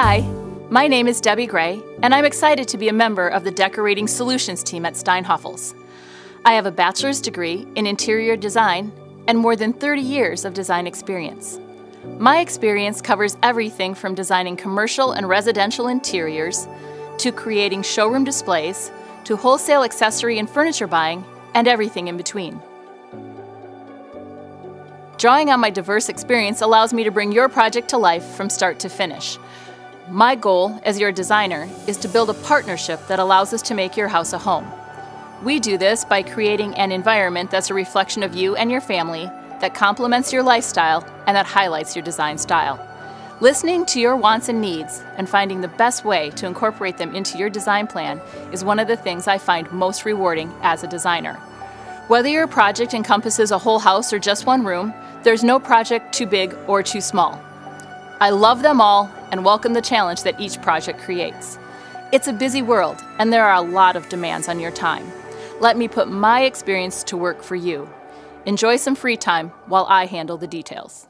Hi, my name is Debbie Gray, and I'm excited to be a member of the Decorating Solutions team at Steinhafels. I have a bachelor's degree in interior design and more than 30 years of design experience. My experience covers everything from designing commercial and residential interiors, to creating showroom displays, to wholesale accessory and furniture buying, and everything in between. Drawing on my diverse experience allows me to bring your project to life from start to finish. My goal as your designer is to build a partnership that allows us to make your house a home. We do this by creating an environment that's a reflection of you and your family, that complements your lifestyle, and that highlights your design style. Listening to your wants and needs and finding the best way to incorporate them into your design plan is one of the things I find most rewarding as a designer. Whether your project encompasses a whole house or just one room, there's no project too big or too small. I love them all and welcome the challenge that each project creates. It's a busy world, and there are a lot of demands on your time. Let me put my experience to work for you. Enjoy some free time while I handle the details.